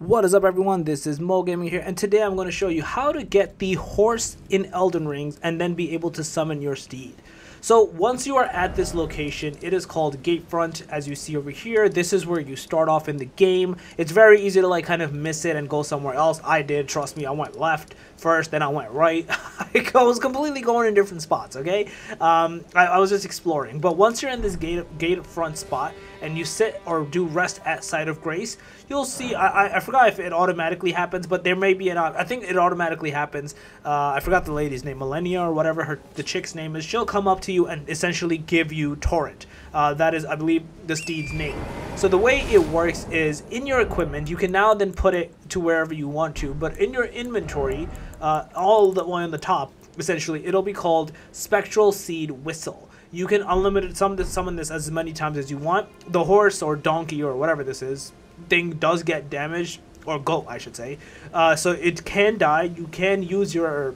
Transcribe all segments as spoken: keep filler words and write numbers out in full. What is up, everyone? This is MoGaming here, and today I'm going to show you how to get the horse in Elden Ring and then be able to summon your steed. So once you are at this location, it is called Gatefront, as you see over here. This is where you start off in the game. It's very easy to like kind of miss it and go somewhere else. I did, trust me. I went left first, then I went right. I was completely going in different spots, okay? Um, I, I was just exploring. But once you're in this gate, Gatefront spot and you sit or do rest at Site of Grace, you'll see, I, I, I forgot if it automatically happens, but there may be an, I think it automatically happens. Uh, I forgot the lady's name, Melenia or whatever her the chick's name is. She'll come up to you and essentially give you Torrent. Uh, that is, I believe, the steed's name. So the way it works is in your equipment, you can now then put it to wherever you want to, but in your inventory, uh, all the way on the top, essentially, it'll be called Spectral Seed Whistle. You can unlimited summon, summon this as many times as you want. The horse or donkey or whatever this is thing does get damaged, or goat, I should say. Uh, so it can die. You can use your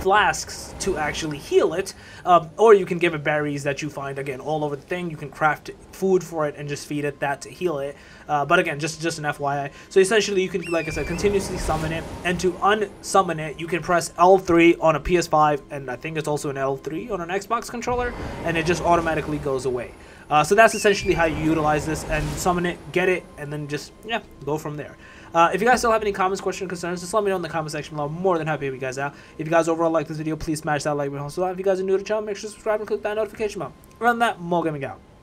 flasks to actually heal it, um, or you can give it berries that you find again all over the thing. You can craft food for it and just feed it that to heal it. Uh, but again, just just an F Y I. So essentially, you can, like I said, continuously summon it, and to unsummon it, you can press L three on a P S five, and I think it's also an L three on an Xbox controller, and it just automatically goes away. Uh, so that's essentially how you utilize this and summon it, get it, and then just yeah, go from there. Uh, if you guys still have any comments, questions, concerns, just let me know in the comment section below. I'm more than happy to help you guys out. If you guys overall like this video, please smash that like button. Also, if you guys are new to the channel, make sure to subscribe and click that notification bell. Run that, MoGaming out.